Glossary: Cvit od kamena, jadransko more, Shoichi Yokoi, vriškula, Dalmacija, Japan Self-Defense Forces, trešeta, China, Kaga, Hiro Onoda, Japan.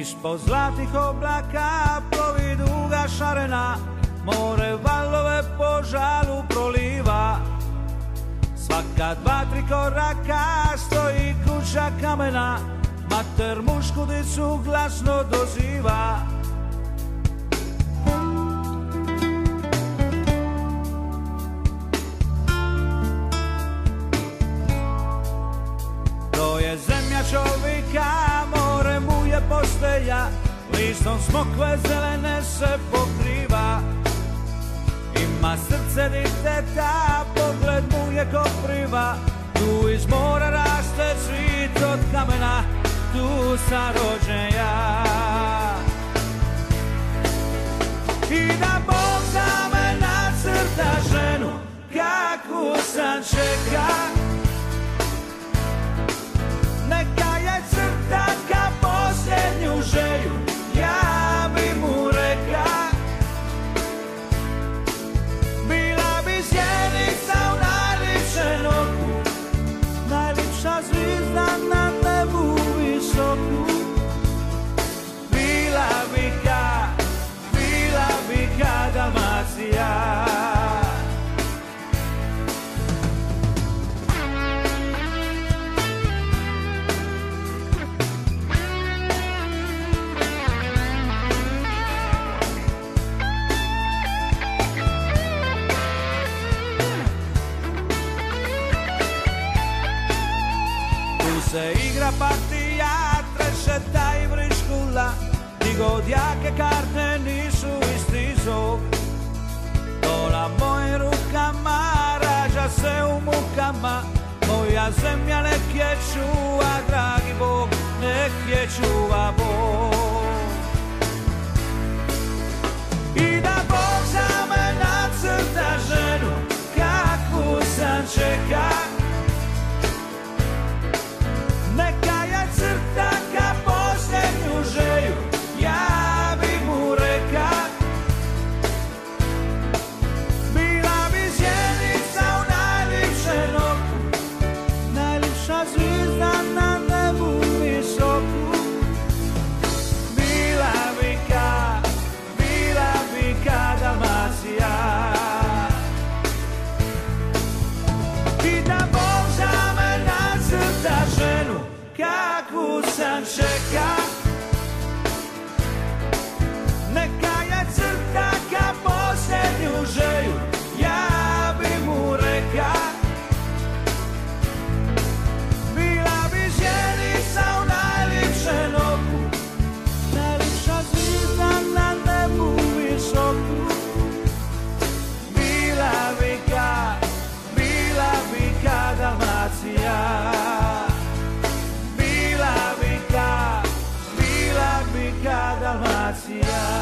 Ispod zlatih oblaka plovi duga šarena, more valove po žalu proliva. Svaka dva, tri koraka stoji kuća kamena, mater mušku dicu glasno doziva. To je zemlja čovjeka, more mu je postelja, listom smokve zelene se pokriva. Ima srce diteta, pogled mu je ko priva, tu iz mora raste cvit od kamena, tu sam rođen ja. I da Bog za me nacrta ženu kakvu sam čeka, neka je crta ka posljednju želju, ja bi mu reka. Bila bi sjenica u najljepšem oku, najljepša zvizda na nebu visoku. Bila bi ka Dalmacija. Se igra partija, trešeta i vriškula, ti god jake karte nisu isti zog. To na mojim rukama, rađa se u mukama, moja zemlja nek je čuva, dragi Bog, nek je čuva Bog. I da Bog za me nacrta ženu kakvu sam čeka, neka je crta ka posljednju želju, ja bi mu reka. Bila bi sjenica u najljepšem oku, najljepša zvizda na nebu visoku. Bila bi ka Dalmacija. I da Bog za me nacrta ženu kakvu sam čeka, neka je crta ka posljednju želju, ja bi mu reka. Bila bi sjenica u najljepšem oku, najljepša zvizda na nebu visoku. Bila bi ka Dalmacija. Bila bi ka Dalmacija.